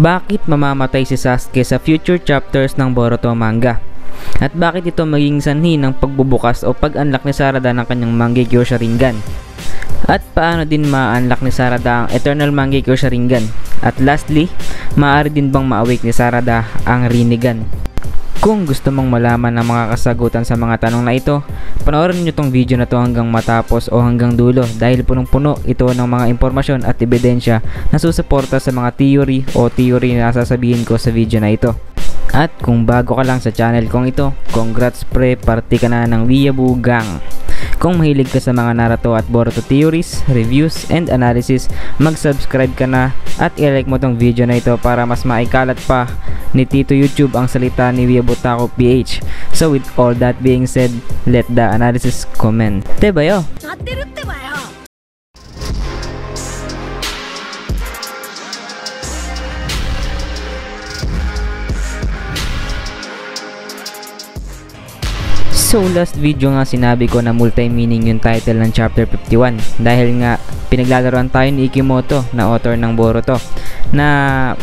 Bakit mamamatay si Sasuke sa future chapters ng Boruto manga? At bakit ito maging sanhi ng pagbubukas o pag-unlock ni Sarada ng kanyang Mangekyo Sharingan? At paano din ma-unlock ni Sarada ang Eternal Mangekyo Sharingan? At lastly, maaari din bang ma-awake ni Sarada ang Rinnegan? Kung gusto mong malaman ang mga kasagutan sa mga tanong na ito, panoorin niyo tong video na to hanggang matapos o hanggang dulo dahil punong-puno ito ng mga impormasyon at ebidensya na susuporta sa mga theory o theory na sasabihin ko sa video na ito. At kung bago ka lang sa channel kong ito, congrats pre, party ka na ng Weeaboo Gang! Kung mahilig ka sa mga Naruto at Boruto theories, reviews, and analysis, mag-subscribe ka na at i-like mo tong video na ito para mas maikalat pa ni Tito YouTube ang salita ni WeabOtaku PH. So with all that being said, let the analysis comment. Tebayo! So last video nga sinabi ko na multi-meaning yung title ng chapter 51 dahil nga pinaglalaroan tayo ni Ikemoto na author ng Boruto na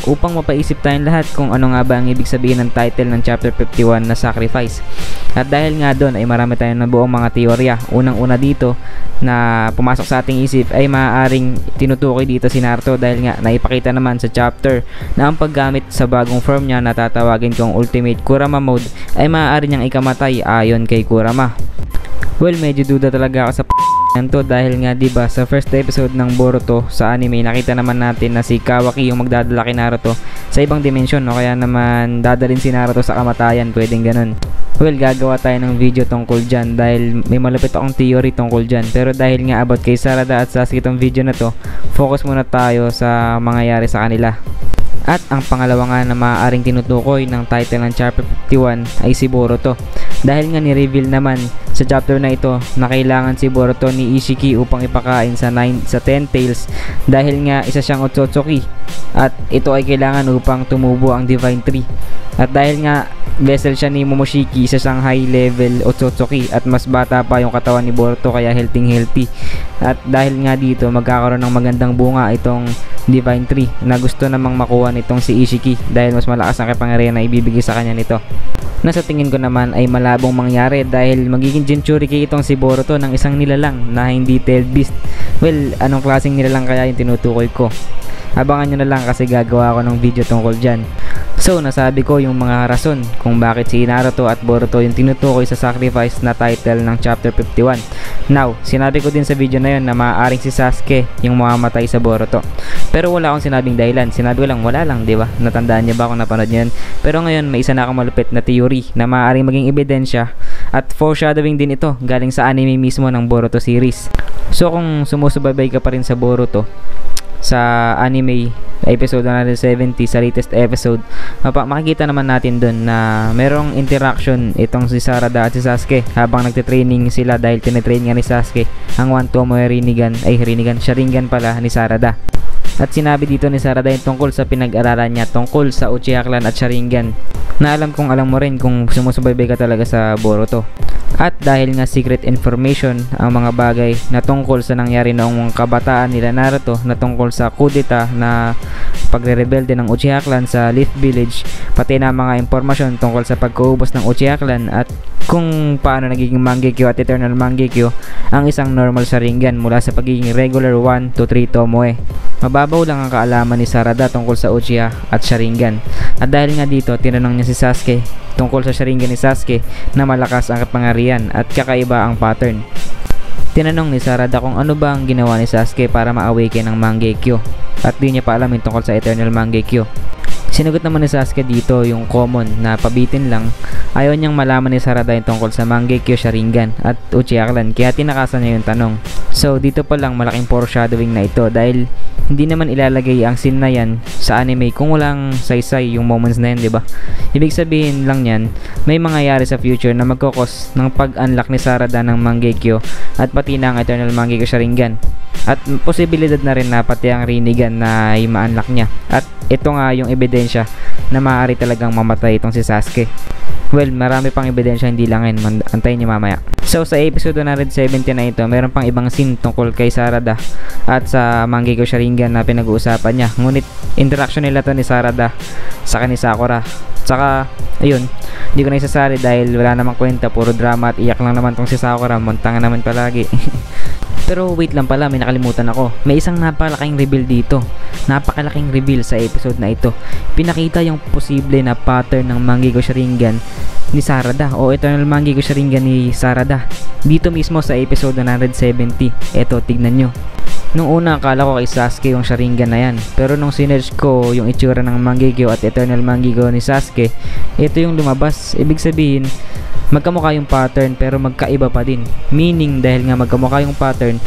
upang mapaisip tayong lahat kung ano nga ba ang ibig sabihin ng title ng chapter 51 na sacrifice. At dahil nga doon ay marami tayong nabuong mga teorya. Unang-una dito na pumasok sa ating isip ay maaaring tinutukoy dito si Naruto dahil nga naipakita naman sa chapter na ang paggamit sa bagong form niya na tatawagin kong Ultimate Kurama Mode ay maaari niyang ikamatay ayon kay Kurama. Well, medyo duda talaga ako sa to dahil nga diba sa first episode ng Boruto sa anime nakita naman natin na si Kawaki yung magdadala kay Naruto sa ibang dimensyon, no? Kaya naman dadalhin si Naruto sa kamatayan, pwedeng ganun. Well, gagawa tayo ng video tungkol dyan dahil may malapit akong theory tungkol dyan. Pero dahil nga about kay Sarada at Sasuke itong video na to, focus muna tayo sa mangyayari sa kanila. At ang pangalawa nga na maaaring tinutukoy ng title ng chapter 51 ay si Boruto. Dahil nga ni-reveal naman sa chapter na ito na kailangan si Boruto ni Isshiki upang ipakain sa 10 tails dahil nga isa siyang Otsutsuki at ito ay kailangan upang tumubo ang Divine Tree. At dahil nga vessel siya ni Momoshiki, isa siyang high level Otsutsuki at mas bata pa yung katawan ni Boruto kaya healthy. At dahil nga dito magkakaroon ng magandang bunga itong Divine Tree na gusto namang makuha nitong si Isshiki dahil mas malakas ang kapangyarihan na ibibigay sa kanya nito. Na sa tingin ko naman ay malabong mangyari dahil magiging Jinchuriki itong si Boruto ng isang nilalang na hindi tailed beast. Well, anong klaseng nilalang kaya yung tinutukoy ko? Abangan nyo na lang kasi gagawa ako ng video tungkol dyan. So nasabi ko yung mga rason kung bakit si Naruto at Boruto yung tinutukoy sa sacrifice na title ng chapter 51. Now, sinabi ko din sa video na yun na maaaring si Sasuke yung mamamatay sa Boruto. Pero wala akong sinabing dahilan, sinabi ko lang wala lang, di ba? Natandaan niya ba kung napanood niyo yun? Pero ngayon may isa na akong malupit na theory na maaaring maging ebidensya at foreshadowing din ito galing sa anime mismo ng Boruto series. So kung sumusubaybay ka pa rin sa Boruto, sa anime episode 170 sa latest episode makikita naman natin dun na merong interaction itong si Sarada at si Sasuke habang nagtitraining sila dahil tinitrain nga ni Sasuke ang One Tomoe Sharingan pala ni Sarada. At sinabi dito ni Sarada yung tungkol sa pinag-aralan niya tungkol sa Uchiha clan at Sharingan na alam kong alam mo rin kung sumusubaybay ka talaga sa Boruto. At dahil nga secret information ang mga bagay na tungkol sa nangyari noong kabataan nila Naruto na tungkol sa kudeta na pagre-rebelde ng Uchiha clan sa Leaf Village pati na mga impormasyon tungkol sa pagkaubos ng Uchiha clan at kung paano nagiging Mangekyo at Eternal Mangekyo ang isang normal Sharingan mula sa pagiging regular 1 to 3 Tomoe. Mababaw lang ang kaalaman ni Sarada tungkol sa Uchiha at Sharingan. At dahil nga dito, tinanong niya si Sasuke tungkol sa Sharingan ni Sasuke na malakas ang kapangyarihan at kakaiba ang pattern. Tinanong ni Sarada kung ano ba ang ginawa ni Sasuke para ma-awaken ang Mangekyo at di niya pa alam yung tungkol sa Eternal Mangekyo. Sinagot naman ni Sasuke dito yung common na pabitin lang. Ayaw niyang malaman ni Sarada yung tungkol sa Mangekyo Sharingan at Uchiha clan kaya tinakasan niya yung tanong. So dito pa lang malaking foreshadowing na ito dahil hindi naman ilalagay ang scene na yan sa anime kung walang saysay yung moments na yan, diba? Ibig sabihin lang yan, may mangyayari sa future na magkukos ng pag-unlock ni Sarada ng Mangekyo at pati na ang Eternal Mangekyo Sharingan. At posibilidad na rin na pati ang Rinnegan na ma-unlock niya. At ito nga yung ebidensya na maaari talagang mamatay itong si Sasuke. Well, marami pang ebidensya, hindi lang ngayon. Antayin nyo mamaya. So, sa episode 170 na ito, meron pang ibang scene tungkol kay Sarada at sa Mangekyo Sharingan na pinag-uusapan niya. Ngunit, interaction nila to ni Sarada sa kani Sakura. Tsaka, ayun, hindi ko na isasari dahil wala namang kwenta, puro drama at iyak lang naman tong si Sakura, montanga naman palagi. Pero wait lang pala, may nakalimutan ako. May isang napakalaking reveal dito. Napakalaking reveal sa episode na ito. Pinakita yung posible na pattern ng Mangekyo Sharingan ni Sarada o Eternal Mangekyo Sharingan ni Sarada. Dito mismo sa episode 170. Eto, tignan nyo. Nung una, akala ko kay Sasuke yung Sharingan na yan. Pero nung sinerge ko yung itsura ng Mangekyo at Eternal Mangekyo ni Sasuke, ito yung lumabas. Ibig sabihin, magkamukha yung pattern pero magkaiba pa din. Meaning, dahil nga magkamukha yung pattern,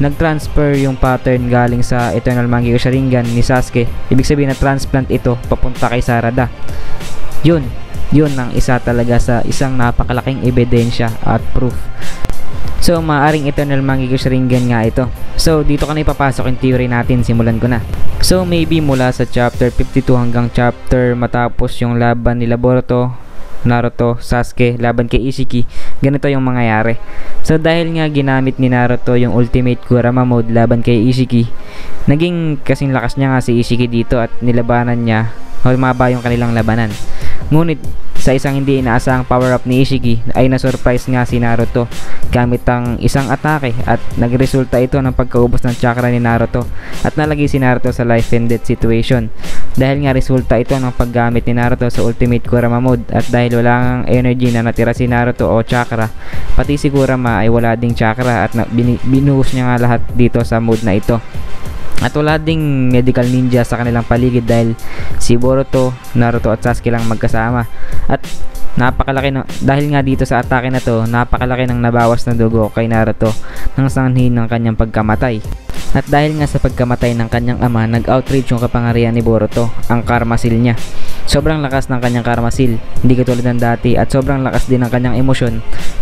nag-transfer yung pattern galing sa Eternal Mangekyo Sharingan ni Sasuke. Ibig sabihin na transplant ito papunta kay Sarada. Yun ang isa talaga sa isang napakalaking ebidensya at proof. So, maaaring Eternal Mangekyo Sharingan nga ito. So, dito ka na ipapasok yung theory natin. Simulan ko na. So, maybe mula sa chapter 52 hanggang chapter matapos yung laban nila Boruto, Naruto, Sasuke, laban kay Isshiki, ganito yung mangyayari. So, dahil nga ginamit ni Naruto yung ultimate Kurama mode laban kay Isshiki, naging kasing lakas niya nga si Isshiki dito at nilabanan niya, humaba yung kanilang labanan. Ngunit, sa isang hindi inaasahang power-up ni Isshiki ay na-surprise nga si Naruto gamit ang isang atake at nagresulta ito ng pagkaubos ng chakra ni Naruto at nalagay si Naruto sa life and death situation. Dahil nga resulta ito ng paggamit ni Naruto sa ultimate Kurama mode at dahil wala ng energy na natira si Naruto o chakra, pati si Kurama ay wala ding chakra at binuhos niya nga lahat dito sa mode na ito. At wala ding medical ninja sa kanilang paligid dahil si Boruto, Naruto at Sasuke lang magkasama. At napakalaki na, dahil nga dito sa atake na to, napakalaki ng nabawas na dugo kay Naruto nang sanhin ng kanyang pagkamatay. At dahil nga sa pagkamatay ng kanyang ama, nag-outreach yung kapangyarihan ni Boruto, ang karma seal niya. Sobrang lakas ng kanyang karma seal, hindi katulad ng dati, at sobrang lakas din ng kanyang emosyon.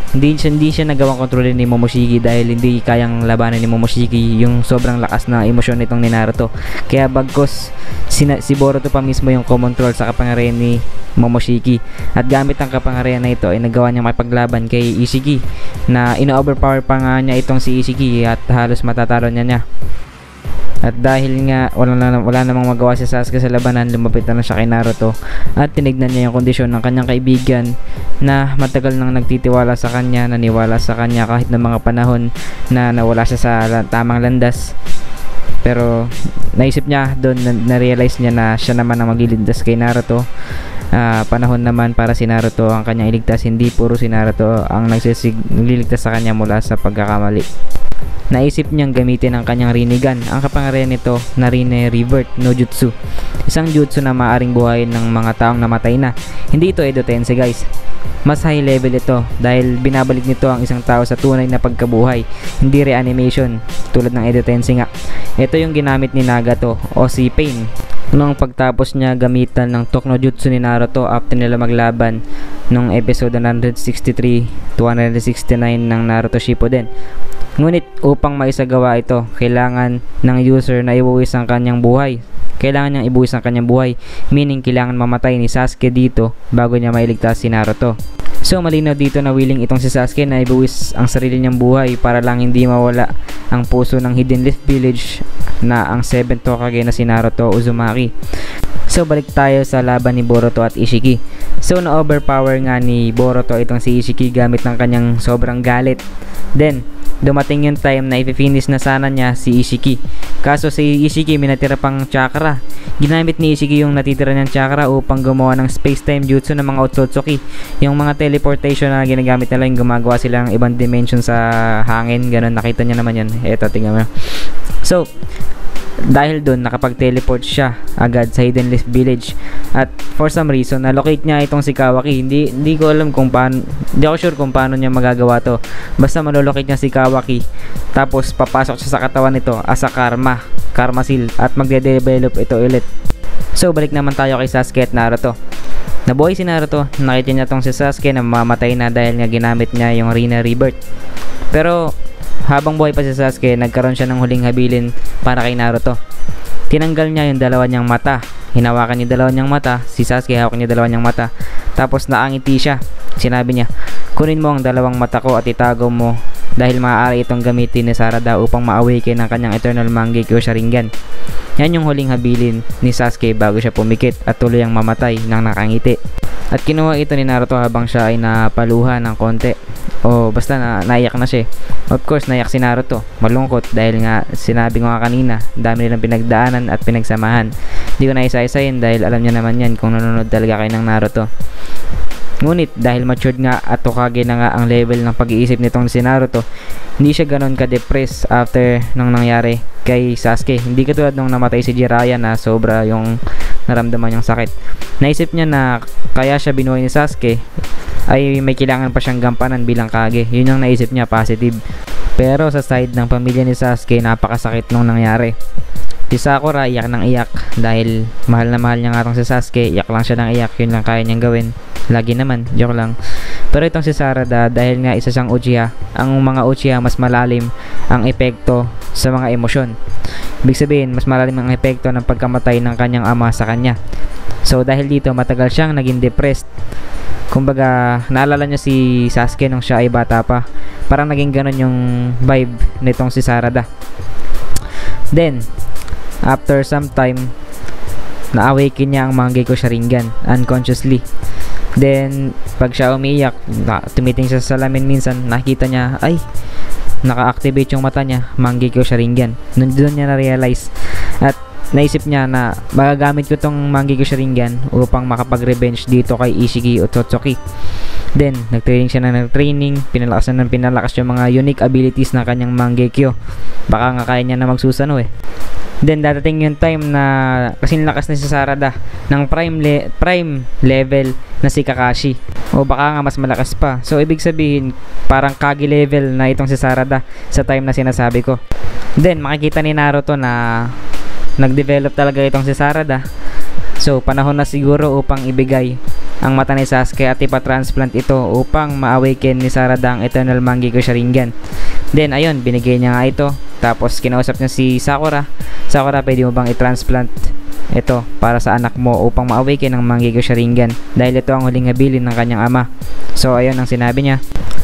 Hindi siya nagawang kontrolin ni Momoshiki dahil hindi kayang labanan ni Momoshiki yung sobrang lakas na emosyon nitong ni Naruto. Kaya bagkos si Boruto pa mismo yung kumontrol sa kapangyarihan ni Momoshiki. At gamit ang kapangyarihan na ito ay nagawa niya makipaglaban kay Isshiki na ino-overpower pa nga niya itong si Isshiki at halos matatalo niya. At dahil nga wala namang magawa si Sasuke sa labanan, lumapit na siya kay Naruto at tinignan niya yung kondisyon ng kanyang kaibigan na matagal nang nagtitiwala sa kanya, naniwala sa kanya kahit ng mga panahon na nawala siya sa tamang landas. Pero naisip niya doon, na-realize niya na siya naman ang magliligtas kay Naruto. Panahon naman para si Naruto ang kanyang iligtas, hindi puro si Naruto ang nagliligtas sa kanya mula sa pagkakamali. Naisip niyang gamitin ang kanyang Rinnegan, ang kapangyarihan nito na Rinne Rebirth no Jutsu, isang jutsu na maaring buhayin ng mga taong namatay na. Hindi ito Edo Tensei guys, mas high level ito dahil binabalik nito ang isang tao sa tunay na pagkabuhay, hindi reanimation tulad ng Edo Tensei nga. Ito yung ginamit ni Nagato o si Pain nung pagtapos niya gamitan ng Tokno Jutsu ni Naruto after nila maglaban nung episode 163 to 169 ng Naruto Shippuden. Ngunit upang maisagawa ito, kailangan ng user na ibuwis ang kanyang buhay. Kailangan niyang ibuwis ang kanyang buhay, meaning kailangan mamatay ni Sasuke dito bago niya mailigtas si Naruto. So malinaw dito na willing itong si Sasuke na ibuwis ang sarili niyang buhay para lang hindi mawala ang puso ng Hidden Leaf Village na ang 7th Tokage na si Naruto Uzumaki. So balik tayo sa laban ni Boruto at Isshiki. So na-overpower nga ni Boruto itong si Isshiki gamit ng kanyang sobrang galit. Then dumating yung time na i-finish na sana niya si Isshiki. Kaso si Isshiki may natira pang chakra. Ginamit ni Isshiki yung natitira niyang chakra upang gumawa ng space-time jutsu ng mga Otsutsuki. Yung mga teleportation na ginagamit nila, yung gumagawa sila ng ibang dimension sa hangin. Ganun, nakita niya naman yun. Eto, tingnan mo. So, dahil doon nakapag-teleport siya agad sa Hidden Leaf Village at for some reason na-locate niya itong si Kawaki. Hindi ko alam kung paano, hindi ako sure kung paano niya magagawa to. Basta malolocate niya si Kawaki tapos papasok siya sa katawan nito as a karma seal at magde-develop ito ulit. So balik naman tayo kay Sasuke at Naruto. Nabuhay si Naruto, nakita niya tong si Sasuke na mamatay na dahil nga ginamit niya yung Rinne Rebirth. Pero habang buhay pa si Sasuke, nagkaroon siya ng huling habilin para kay Naruto. Tinanggal niya yung dalawa niyang mata Hinawakan niya dalawa niyang mata. Si Sasuke hawak niya dalawa niyang mata. Tapos naangiti siya. Sinabi niya, "Kunin mo ang dalawang mata ko at itago mo dahil maaari itong gamitin ni Sarada upang ma-awaken ng kanyang Eternal Mangekyo Sharingan." Yan yung huling habilin ni Sasuke bago siya pumikit at tuluyang mamatay nang nakangiti. At kinuha ito ni Naruto habang siya ay napaluha ng konti. O basta naiyak na siya. Of course, naiyak si Naruto. Malungkot dahil nga sinabi ko nga kanina, dami nilang pinagdaanan at pinagsamahan. Hindi ko na isa-isayin dahil alam niya naman yan kung nanonood talaga kayo ng Naruto. Ngunit dahil matured nga at Tokage na nga ang level ng pag-iisip nitong si Naruto, hindi siya ganoon ka-depressed after nang nangyari kay Sasuke. Hindi katulad nung namatay si Jiraiya na sobra yung naramdaman yung sakit. Naisip niya na kaya siya binuhay ni Sasuke ay may kailangan pa siyang gampanan bilang Kage. Yun ang naisip niya, positive. Pero sa side ng pamilya ni Sasuke, napakasakit nung nangyari. Si Sakura iyak ng iyak dahil mahal na mahal niya nga itong si Sasuke. Iyak lang siya ng iyak, yun lang kaya niyang gawin. Lagi naman, joke lang. Pero itong si Sarada dahil nga isa siyang Uchiha, ang mga Uchiha mas malalim ang epekto sa mga emosyon. Ibig sabihin, mas malalim ang epekto ng pagkamatay ng kanyang ama sa kanya. So dahil dito matagal siyang naging depressed. Kumbaga, naalala niya si Sasuke nung siya ay bata pa. Parang naging ganun yung vibe nitong si Sarada. Then, after some time, na-awaken niya ang Mangekyo Sharingan unconsciously. Then, pag siya umiiyak, tumiting siya sa salamin minsan, nakita niya, ay, naka-activate yung mata niya, Mangekyo Sharingan. Doon niya na-realize. At naisip niya na magagamit ko tong Mangekyo Sharingan upang makapag-revenge dito kay Isshiki Otsutsuki. Then, nagtraining siya na nagtraining, pinalakas na ng pinalakas yung mga unique abilities na kanyang Mangekyo. Baka nga kaya niya na magsusano eh. Then, dadating yung time na kasing lakas na si Sarada ng prime level na si Kakashi. O baka nga mas malakas pa. So, ibig sabihin, parang Kage level na itong si Sarada sa time na sinasabi ko. Then, makikita ni Naruto na nag-develop talaga itong si Sarada. So, panahon na siguro upang ibigay ang mata ni Sasuke at ipa-transplant ito upang ma-awaken ni Sarada ang Eternal Mangekyo Sharingan. Then, ayun, binigay niya nga ito. Tapos, kinausap niya si Sakura. Sakura, pwede mo bang i-transplant ito para sa anak mo upang ma-awaken ang Mangekyo Sharingan dahil ito ang huling habilin ng kanyang ama. So, ayun ang sinabi niya.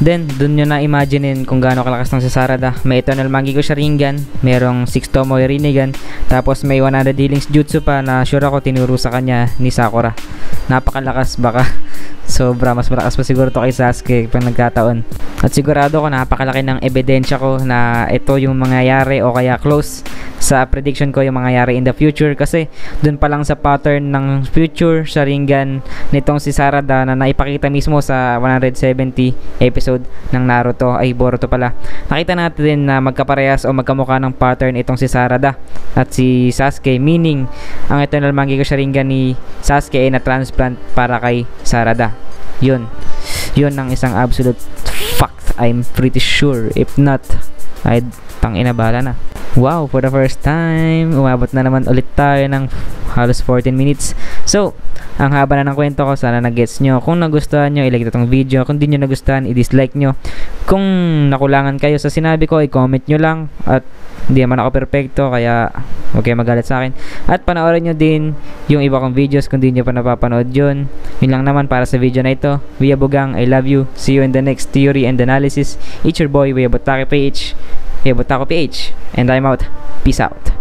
Then, dun nyo na-imagine kung gaano kalakas ng si Sarada. May Eternal Mangekyo Sharingan, merong 6 Tomoe Rinnegan, tapos may 100 Healing Jutsu pa na sure ako tinuro sa kanya ni Sakura. Napakalakas, baka sobra, mas malakas pa siguro to kay Sasuke pag nagkataon. At sigurado ko napakalaki ng ebidensya ko na ito yung mangyayari o kaya close sa prediction ko yung mangyayari in the future kasi dun pa lang sa pattern ng future Sharingan nitong si Sarada na naipakita mismo sa 170 episode ng Naruto ay Boruto pala. Nakita natin na magkaparehas o magkamukha ng pattern itong si Sarada at si Sasuke, meaning ang Eternal Mangekyo Sharingan ni Sasuke ay na-transplant para kay Sarada. Yun ang isang absolute fact. I'm pretty sure if not I'd tanginabahala na. Wow, for the first time umabot na naman ulit tayo ng halos 14 minutes. So, ang haba na ng kwento ko, sana nag-gets nyo. Kung nagustuhan nyo, ilike itong video. Kung di nyo nagustuhan, i-dislike nyo. Kung nakulangan kayo sa sinabi ko, i-comment nyo lang. At hindi naman ako perfecto, kaya huwag kayo magalit sa akin. At panoorin nyo din yung iba kong videos kung di nyo pa napapanood yun. Yun lang naman para sa video na ito. Weabogang, I love you. See you in the next theory and analysis. It's your boy, WeabOtaku PH. And I'm out. Peace out.